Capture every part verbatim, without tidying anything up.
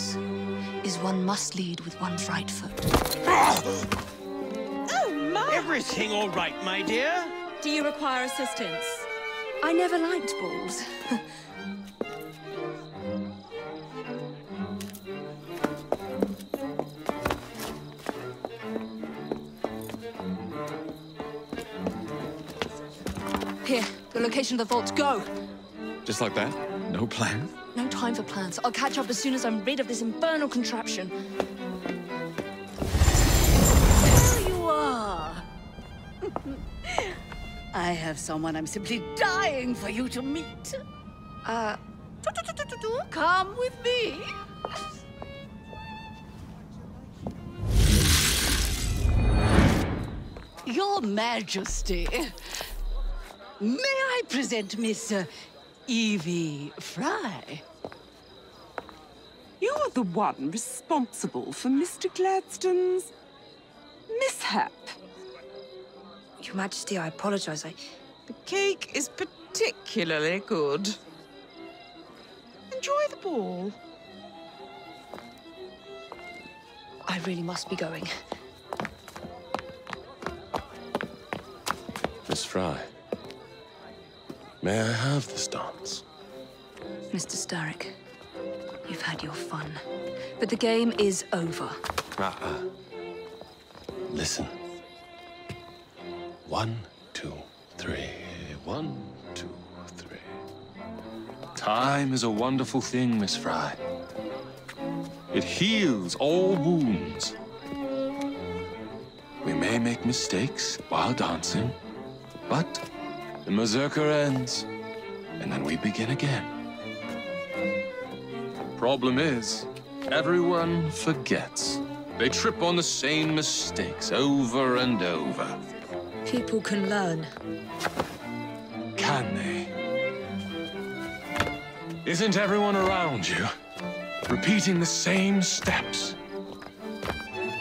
comes is one must lead with one's right foot. Oh, my! Everything all right, my dear? Do you require assistance? I never liked balls. Here, the location of the vault. Go! Just like that? No plan? No time for plans. I'll catch up as soon as I'm rid of this infernal contraption. There you are! I have someone I'm simply dying for you to meet. Uh... Come with me! Your Majesty... May I present Miss Evie Frye? You are the one responsible for Mister Gladstone's mishap. Your Majesty, I apologize. I... The cake is particularly good. Enjoy the ball. I really must be going. Miss Frye. May I have this dance? Mister Starrick, you've had your fun, but the game is over. Uh-uh. Listen. One, two, three. One, two, three. Time is a wonderful thing, Miss Frye. It heals all wounds. We may make mistakes while dancing, but the mazurka ends, and then we begin again. Problem is, everyone forgets. They trip on the same mistakes over and over. People can learn. Can they? Isn't everyone around you repeating the same steps?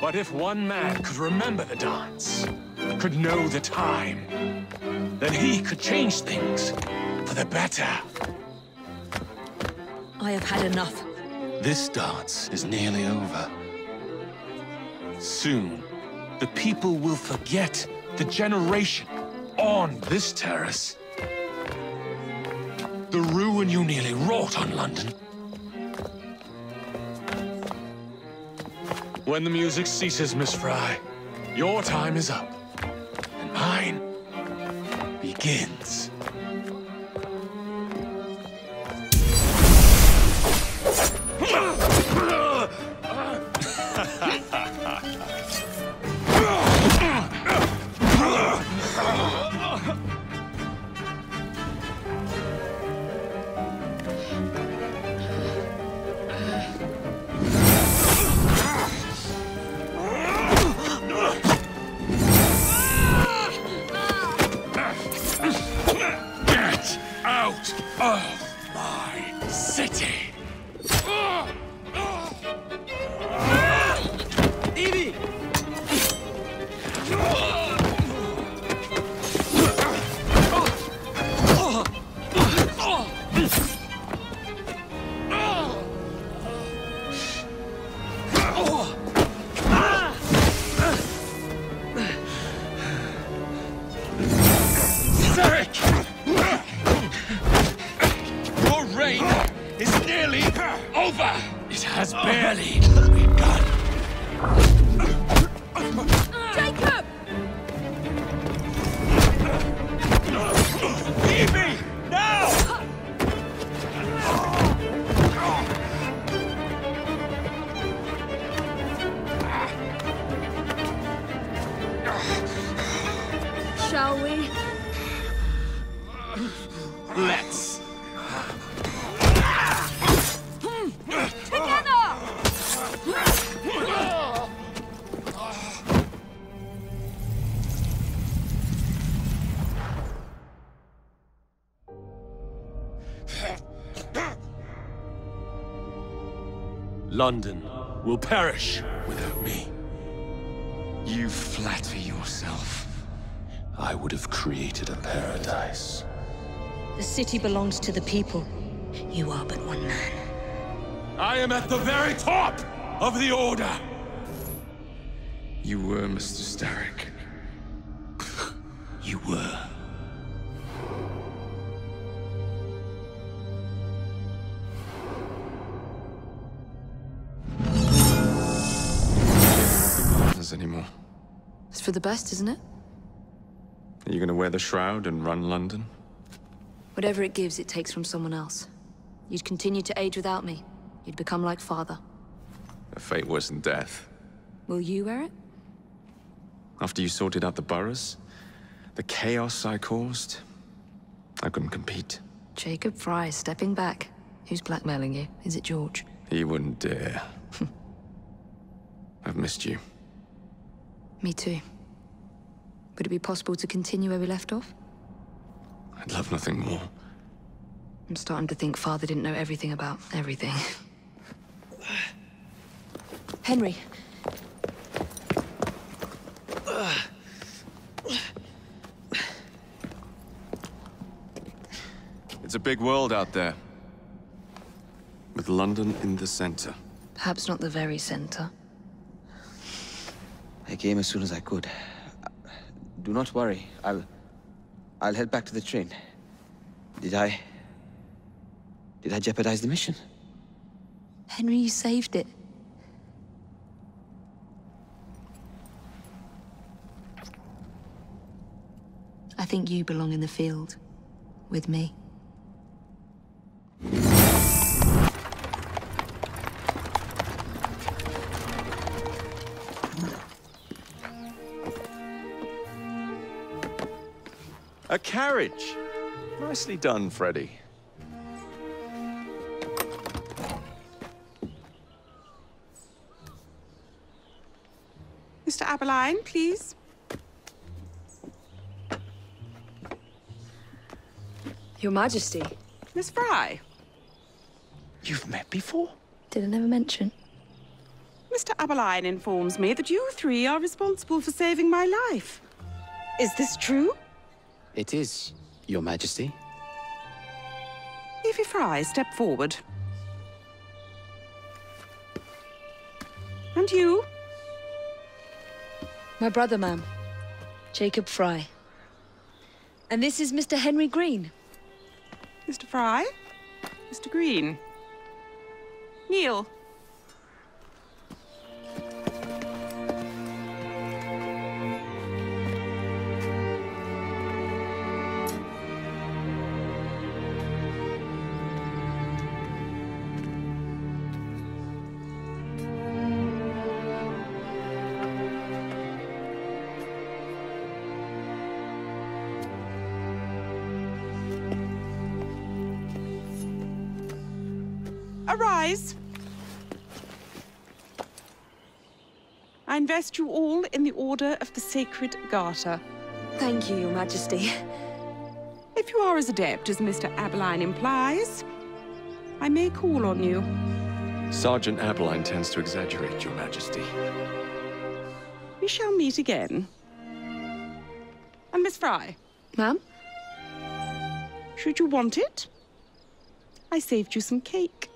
But if one man could remember the dance, could know the time, then he could change things for the better. I have had enough. This dance is nearly over. Soon, the people will forget the generation on this terrace. The ruin you nearly wrought on London. When the music ceases, Miss Frye, your time is up, and mine begins. London will perish without me. You flatter yourself. I would have created a paradise. The city belongs to the people. You are but one man. I am at the very top of the order. You were Mister Starrick. You were. Anymore. It's for the best, isn't it? Are you gonna wear the shroud and run London? Whatever it gives, it takes from someone else. You'd continue to age without me. You'd become like father. A fate worse than death. Will you wear it? After you sorted out the boroughs, the chaos I caused, I couldn't compete. Jacob Frye is stepping back. Who's blackmailing you? Is it George? He wouldn't dare. I've missed you. Me too. Would it be possible to continue where we left off? I'd love nothing more. I'm starting to think Father didn't know everything about everything. Henry. It's a big world out there. With London in the center. Perhaps not the very center. I came as soon as I could. Do not worry. I'll... I'll head back to the train. Did I... Did I jeopardize the mission? Henry, you saved it. I think you belong in the field. With me. A carriage! Nicely done, Freddy. Mister Abberline, please. Your Majesty. Miss Frye. You've met before? Did I never mention? Mister Abberline informs me that you three are responsible for saving my life. Is this true? It is, Your Majesty. Evie Frye, step forward. And you? My brother, ma'am. Jacob Frye. And this is Mister Henry Green. Mister Frye? Mister Green. Kneel. Arise. I invest you all in the Order of the Sacred Garter. Thank you, Your Majesty. If you are as adept as Mister Abberline implies, I may call on you. Sergeant Abberline tends to exaggerate, Your Majesty. We shall meet again. And Miss Frye. Ma'am? Should you want it, I saved you some cake.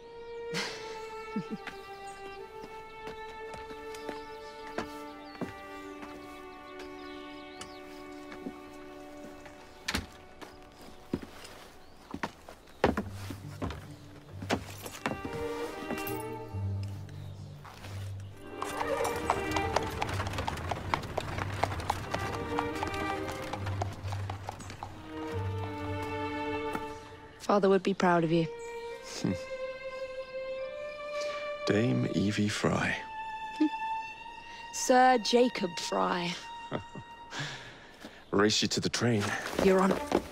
Father would be proud of you. Dame Evie Frye. Sir Jacob Frye. Race you to the train. You're on.